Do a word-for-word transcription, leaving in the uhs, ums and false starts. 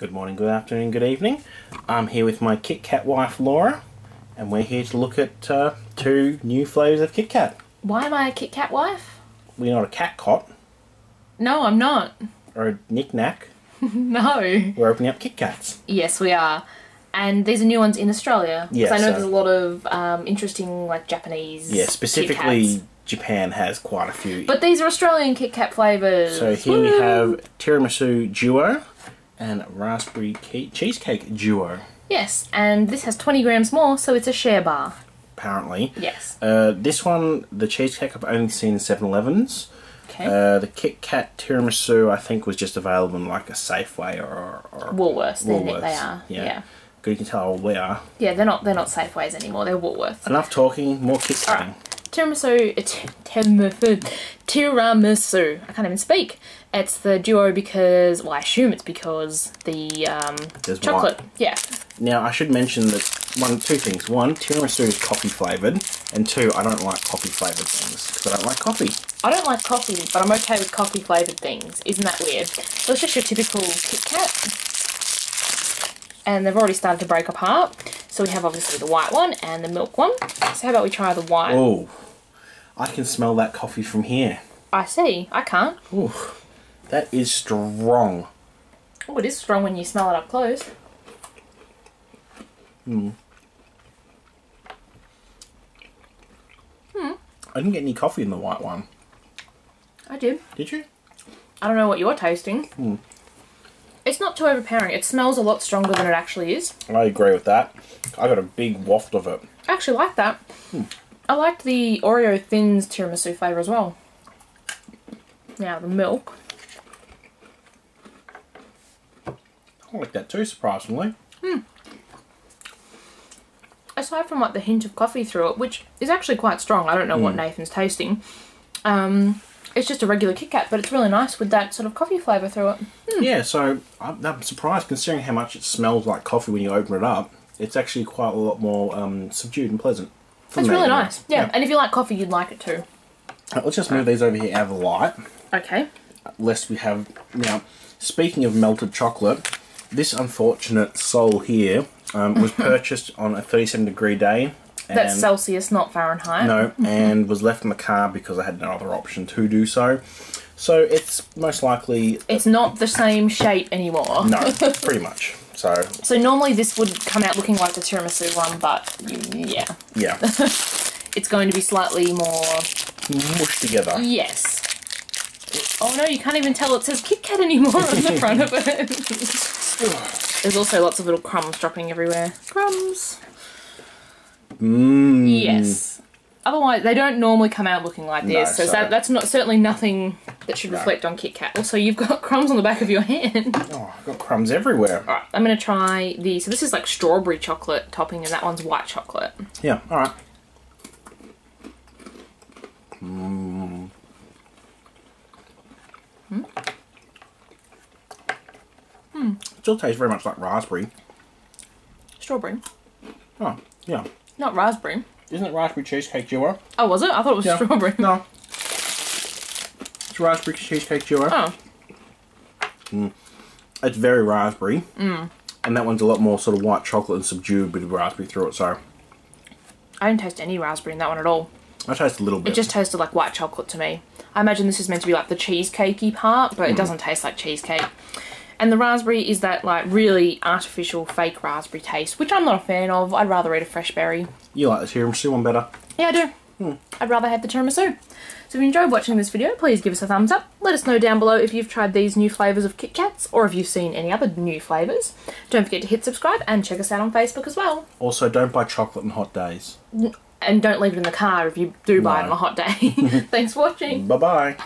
Good morning, good afternoon, good evening. I'm here with my Kit Kat wife Laura, and we're here to look at uh, two new flavours of Kit Kat. Why am I a Kit Kat wife? Well, you're not a cat cot. No, I'm not. Or a knick-knack. No. We're opening up Kit Kats. Yes, we are. And these are new ones in Australia. Yes. Because I know so there's a lot of um, interesting, like, Japanese. Yeah, specifically Kit Kats. Japan has quite a few. But these are Australian Kit Kat flavours. So here Woo! We have Tiramisu Duo. And raspberry cheesecake duo. Yes, and this has twenty grams more, so it's a share bar. Apparently. Yes. Uh, this one, the cheesecake, I've only seen in seven elevens. Okay. Uh, the Kit Kat tiramisu, I think, was just available in like a Safeway or, or Woolworths. Woolworths. They are. Yeah. yeah. Good, you can tell we are. Yeah, they're not. They're not Safeways anymore. They're Woolworths. Enough talking. More Kit Kat. Right. Tiramisu. Tiramisu. Tiramisu. I can't even speak. It's the duo because, well, I assume it's because the um, chocolate. One. Yeah. Now, I should mention that one, two things. One, tiramisu is coffee flavoured, and two, I don't like coffee flavoured things because I don't like coffee. I don't like coffee, but I'm okay with coffee flavoured things. Isn't that weird? So it's just your typical Kit Kat, and they've already started to break apart. So we have obviously the white one and the milk one. So how about we try the white? Oh, I can smell that coffee from here. I see. I can't. Ooh. That is strong. Oh, it is strong when you smell it up close. Hmm. Hmm. I didn't get any coffee in the white one. I did. Did you? I don't know what you're tasting. Hmm. It's not too overpowering. It smells a lot stronger than it actually is. I agree with that. I got a big waft of it. I actually like that. Hmm. I liked the Oreo Thins tiramisu flavour as well. Now the milk. I like that too, surprisingly. Hmm. Aside from like the hint of coffee through it, which is actually quite strong, I don't know mm. what Nathan's tasting. Um, it's just a regular Kit Kat, but it's really nice with that sort of coffee flavour through it. Hmm. Yeah, so I'm, I'm surprised considering how much it smells like coffee when you open it up. It's actually quite a lot more um, subdued and pleasant. It's really nice. Yeah. yeah, and if you like coffee, you'd like it too. Right, let's just move these over here out of the light. Okay. Lest we have... Now, speaking of melted chocolate... This unfortunate soul here um, was purchased on a thirty-seven degree day. And that's Celsius, not Fahrenheit. No, and was left in the car because I had no other option to do so. So it's most likely... It's not the same shape anymore. No, pretty much. So So normally this would come out looking like the tiramisu one, but yeah. Yeah. It's going to be slightly more... Mushed together. Yes. Oh no, you can't even tell it says Kit Kat anymore on the front of it. There's also lots of little crumbs dropping everywhere. Crumbs. Mmm. Yes. Otherwise, they don't normally come out looking like this. No, so that, that's not certainly nothing that should no. reflect on Kit Kat. Also, you've got crumbs on the back of your hand. Oh, I've got crumbs everywhere. All right, I'm going to try the... So this is like strawberry chocolate topping, and that one's white chocolate. Yeah, all right. Mmm. Hmm? It still tastes very much like raspberry. Strawberry. Oh, yeah. Not raspberry. Isn't it raspberry cheesecake duo? Oh, was it? I thought it was yeah. strawberry. No. It's raspberry cheesecake duo. Oh. Mm. It's very raspberry. Mm. And that one's a lot more sort of white chocolate and subdued bit of raspberry through it, so... I didn't taste any raspberry in that one at all. I tasted a little bit. It just tasted like white chocolate to me. I imagine this is meant to be like the cheesecakey part, but mm. it doesn't taste like cheesecake. And the raspberry is that like really artificial fake raspberry taste, which I'm not a fan of. I'd rather eat a fresh berry. You like the tiramisu one better? Yeah, I do. Hmm. I'd rather have the tiramisu. So if you enjoyed watching this video, please give us a thumbs up. Let us know down below if you've tried these new flavours of Kit Kats or if you've seen any other new flavours. Don't forget to hit subscribe and check us out on Facebook as well. Also, don't buy chocolate on hot days. And don't leave it in the car if you do buy no. it on a hot day. Thanks for watching. Bye-bye.